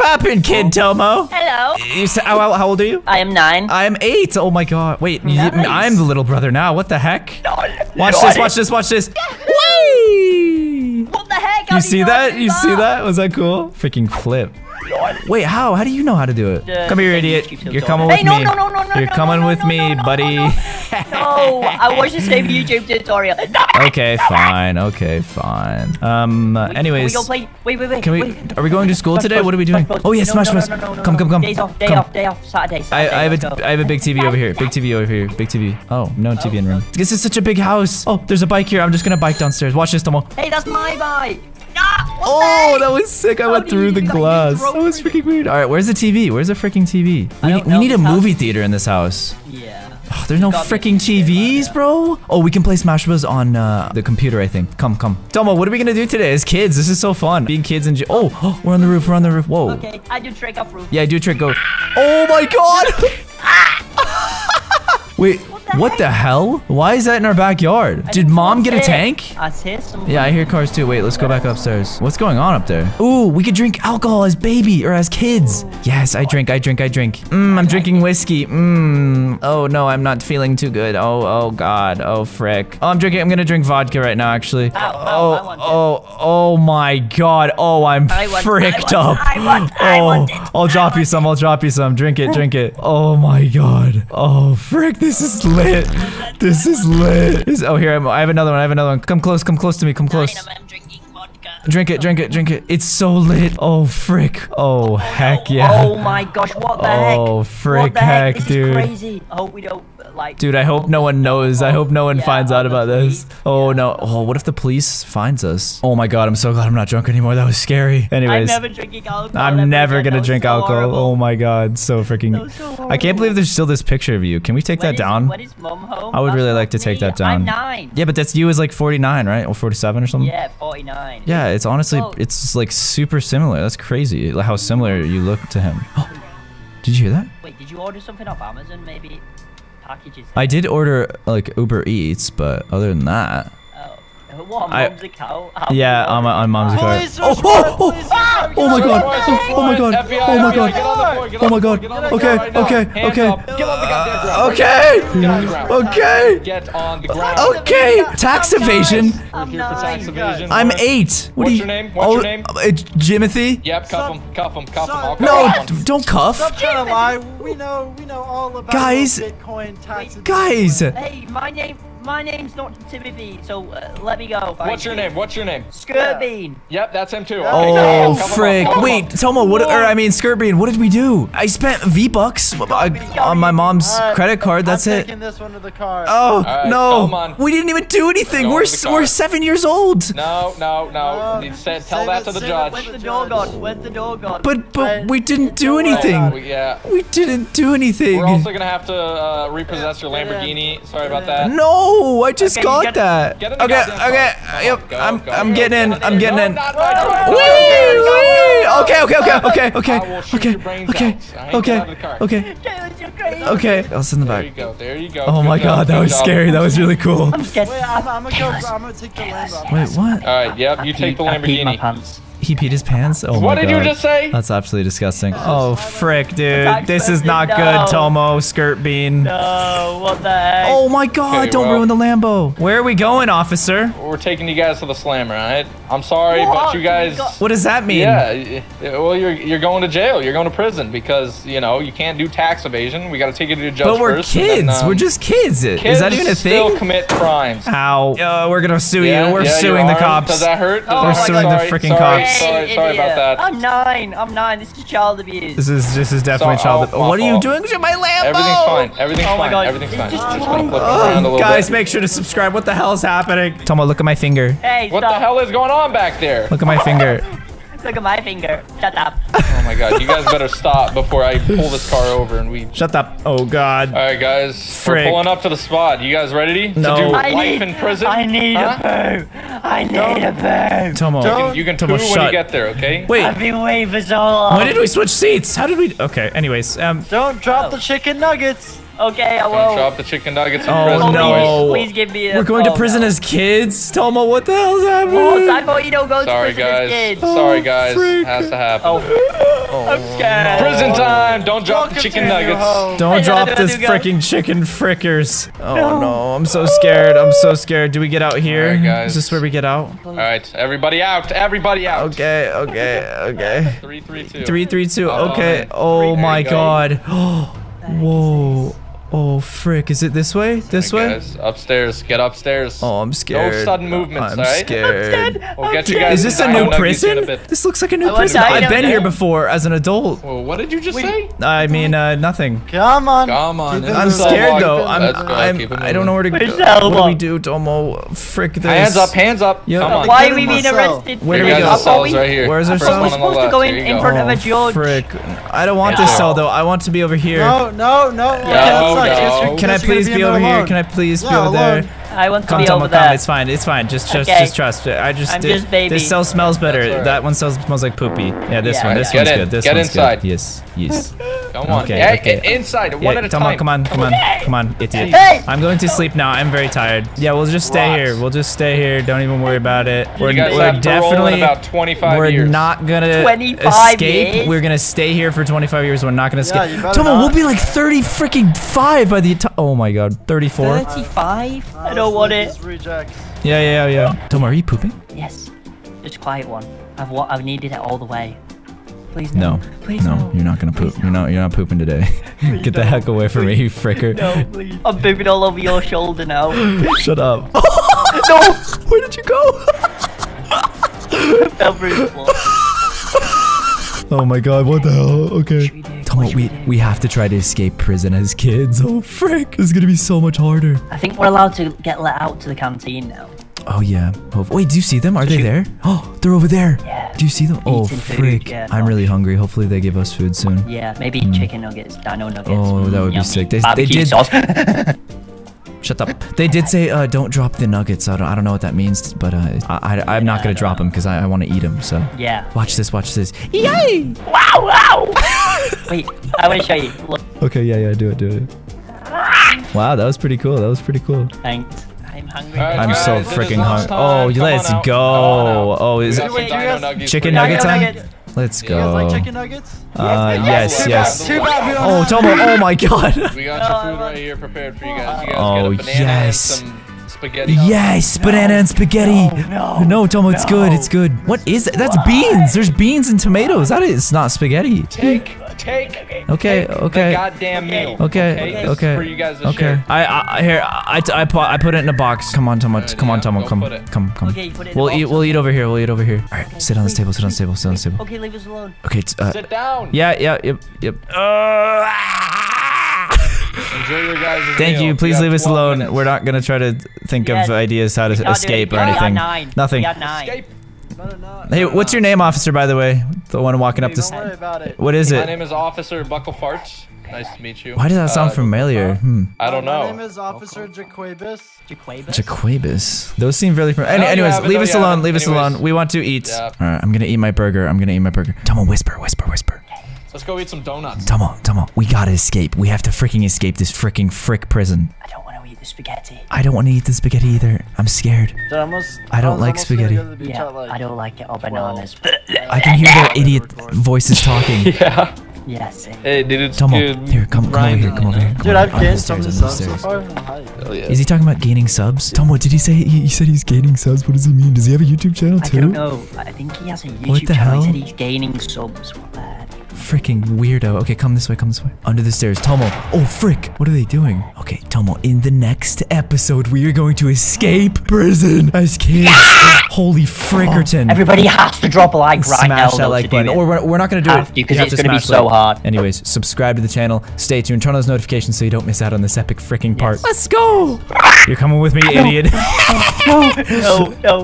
poppin', Kid Tomo? Hello. How old are you? I am 9. I am 8. Oh my god. Wait, nice. I'm the little brother now. What the heck? Watch this. Whee! What the heck? You see that? You see that? Was that cool? Freaking flip. Wait, how? How do you know how to do it? Come here, idiot. You're coming with me. You're coming with me, buddy. No, I watched the same YouTube tutorial. Okay, fine. Okay, fine. Anyways. Wait. Are we going to school today? What are we doing? Oh, yeah, Smash. Come. Day off. Saturday. I have a big TV over here. Big TV. Oh, no TV in room. This is such a big house. Oh, there's a bike here. I'm just gonna bike downstairs. Watch this, Tomo. Hey, that's my bike. Oh, that was sick. I went through the glass. That was freaking weird. All right, where's the TV? Where's the freaking TV? We need a movie theater in this house. Yeah. Oh, there's no freaking TVs, bro. Oh, we can play Smash Bros on the computer, I think. Come. Tomo, what are we going to do today as kids? This is so fun. Being kids and... Oh, we're on the roof. Whoa. Okay, I do trick up roof. Yeah, I do trick. Go. Oh, my God. Wait. What the hell? Why is that in our backyard? Did mom get a tank? Yeah, I hear cars too. Wait, let's go back upstairs. What's going on up there? Ooh, we could drink alcohol as kids. Yes, I drink. I'm drinking whiskey. Oh no, I'm not feeling too good. Oh god. Oh frick. Oh, I'm gonna drink vodka right now, actually. Oh my god. Oh, I'm fricked up. Oh, I'll drop you some. Drink it. Oh my god. Oh frick, this is lit. This is lit. Oh, here, I have another one. Come close to me. I'm drinking vodka. Drink it. It's so lit. Oh, frick. Oh, heck yeah. Oh, my gosh. What the heck? Oh, frick, heck, dude. This is crazy. I hope we don't, like... Dude, I hope no one knows. I hope no one finds out about this. Oh, no. Oh, what if the police finds us? Oh, my God. I'm so glad I'm not drunk anymore. That was scary. Anyways. I'm never drinking alcohol. I'm never going to drink alcohol. Oh, my God. So freaking... So I can't believe there's still this picture of you. Can we take that down? What is mom home? I would really like to take that down. I'm 9. Yeah, but that's you as like 49, right? Or 47 or something? Yeah, 49. Yeah, it's honestly, it's like super similar. That's crazy how similar you look to him. Oh, did you hear that? Wait, did you order something off Amazon? Maybe packages? I did order like Uber Eats, but other than that... What, mom's account? Yeah, on mom's account. Oh my god! Oh my god! Okay! Tax evasion! I'm 8! What's your name? Jimothy? Yep, cuff him. No, don't cuff! Stop trying to lie, we know all about Bitcoin taxes. Guys! Hey, my name's not Timothy, so let me go. What's your name? Skirtbean. Yep, that's him too. Oh, frick. Wait, Tomo, Skirtbean, what did we do? I spent V-Bucks on my mom's credit card, that's it. I'm taking this one to the car. Oh, no. We didn't even do anything. We're 7 years old. No. Tell that to the judge. Where's the door gone? But we didn't do anything. Yeah. We didn't do anything. We're also going to have to repossess your Lamborghini. Sorry about that. No. Oh, I just got that. Okay. Yep. I'm getting in. Okay. I'll sit in the back. There you go. Oh my god, that was scary. That was really cool. I'm scared. I'm gonna take the Lamborghini. Wait, what? Alright, yep, you take the Lamborghini. He peed his pants? Oh my god. What did you just say? That's absolutely disgusting. Oh, frick, dude. This is not good, Tomo, Skirtbean. No, what the heck? Oh my god, okay, don't ruin the Lambo. Where are we going, officer? We're taking you guys to the slam, right? I'm sorry, but you guys... What does that mean? Yeah, well, you're going to jail. You're going to prison because, you know, you can't do tax evasion. We got to take you to the judge first. But we're kids. We're just kids. Is that even a thing? Kids still commit crimes. Ow. We're going to sue you. We're suing the cops. Does that hurt? We're suing the freaking cops. Sorry about that. I'm 9. This is child abuse. This is definitely child abuse. What are you doing to my Lambo? Everything's fine. Just gonna flip around a little bit. Guys, make sure to subscribe. What the hell is happening? Tomo, look at my finger. Hey, what the hell is going on back there? Look at my finger. Look at my finger. Shut up. Oh my god, you guys better stop before I pull this car over and we... Shut up. Oh god. Alright guys, we're pulling up to the spot. You guys ready? No. To do life in prison? I need a poo. I need a poo. Tomo. You can Tomo, poo when you get there, okay? Wait. I've been waiting for so long. Why did we switch seats? How did we... Okay, anyways. Don't drop the chicken nuggets. Okay, I won't. Don't drop the chicken nuggets in prison. Oh, no. Please give me a... We're going to prison as kids? Tomo, what the hell's happening? Oh, Typo, you don't go to prison as kids. Sorry, guys. Sorry, guys. Has to happen. Oh. I'm scared. Prison time. Don't drop the chicken nuggets. Don't drop this freaking chicken frickers. Oh, no. I'm so scared. I'm so scared. Do we get out here? All right, guys. Is this where we get out? All right. Everybody out. Everybody out. Okay, okay, okay. 3, 3, 2. 3, 3, 2. Okay. Oh, my God. Whoa. Oh, frick. Is it this way? This way? Guys, upstairs. Get upstairs. Oh, I'm scared. No sudden movements, all right? I'm scared. We'll get you guys. Is this a new prison? This looks like a new prison. I've been here before as an adult. Well, what did you just say? I mean, nothing. Come on. Come on. I'm scared, though. I don't know where to go. What do we do, Tomo? Frick this. Hands up. Hands up. Why are we being arrested? Where do we go? Where's our cell? We're supposed to go in front of a judge. Frick. I don't want this cell, though. I want to be over here. No, no, no. No. Can I please be over here? Can I please be over there? I want to be over there. It's fine. It's fine. Just trust it. This cell smells better. That one smells like poopy. Yeah, this one. This one's good. This one's good. Yes. Yes. Come on. Get inside. One at a time. Come on. Come on. Come on. Idiot. I'm going to sleep now. I'm very tired. Yeah, we'll just stay here. We'll just stay here. Don't even worry about it. We're definitely not gonna escape. We're gonna stay here for 25 years. We're not gonna escape. Tomo, we'll be like 30 freaking 5 by the time. Oh my God. 34. 35. I don't want it. Yeah. Tomo, are you pooping? Yes. Just quiet one. I've needed it all the way. Please no. No. Please no. You're not gonna poop. You're not pooping today. Get the heck away from me, you fricker. No, please. I'm pooping all over your shoulder now. Shut up. No. Where did you go? I fell through the floor. Oh my God, what the hell? Okay. Tomo, we have to try to escape prison as kids. Oh, frick. This is going to be so much harder. I think we're allowed to get let out to the canteen now. Oh, yeah. Wait, do you see them? Are they there? Oh, they're over there. Yeah. Do you see them? Oh, frick. Yeah, I'm really hungry. Hopefully, they give us food soon. Yeah, maybe chicken nuggets, dino nuggets. Oh, that would be sick. They did. Shut up. They did say, don't drop the nuggets. I don't know what that means, but I'm not going to drop them because I want to eat them, so. Yeah. Watch this, watch this. Yay! Wow, wow! Wait, I want to show you. Look. Okay, yeah, do it. Wow, that was pretty cool. Thanks. I'm hungry. Right, I'm so freaking hungry. Oh, let's go. Oh, is it chicken nugget time? Let's go. You guys like chicken nuggets? Yes. Too bad. Oh, Tomo, oh my God. We got your food right here prepared for you guys. You guys get a banana and some spaghetti. Yes, banana and spaghetti. No, Tomo, it's good. It's good. What is that? That's beans. There's beans and tomatoes. That is not spaghetti. Take the goddamn meal. Okay. For you guys to share. I put it in a box. Come on, Tomo, come. Okay, we'll eat over here. All right, sit on this table. Sit on this table. Okay, leave us alone. Okay, sit down. Yeah, yep. Enjoy your guys' meal. Thank you. Please leave us alone. Minutes. We're not gonna try to think of ideas how to escape or anything. Nothing. Escape. Hey, what's your name, officer, by the way? The one walking up this... Don't worry about it. What is it? My name is Officer Bucklefarts. Nice to meet you. Why does that sound familiar? I don't know. My name is Officer Jaquabus. Jaquabus. Those seem really familiar. Anyways, leave us alone. We want to eat. Yeah. All right, I'm going to eat my burger. Tomo, whisper. Let's go eat some donuts. Tomo, we got to escape. We have to freaking escape this freaking frick prison. I don't want to eat the spaghetti. I don't want to eat the spaghetti either. I'm scared. I don't like spaghetti. Yeah, I don't like it. Or bananas. I can hear their idiot voices talking. Yeah. Yes. Hey, dude, Tomo, here, come over here. Dude, I've gained some subs so far. Hell yeah. Is he talking about gaining subs? Tomo, did he say he said he's gaining subs? What does he mean? Does he have a YouTube channel too? I don't know. I think he has a YouTube channel. What the hell? He said he's gaining subs. What the heck? Freaking weirdo. Okay, come this way. Under the stairs. Tomo. Oh, frick. What are they doing? Okay, Tomo, in the next episode, we are going to escape prison as kids. Yeah! Holy frickerton. Oh, everybody has to drop a like right now. Smash that like button. Or we're not going to do it. Because it's going to be so hard. Anyways, subscribe to the channel. Stay tuned. Turn on those notifications so you don't miss out on this epic freaking part. Yes. Let's go. You're coming with me, idiot. No.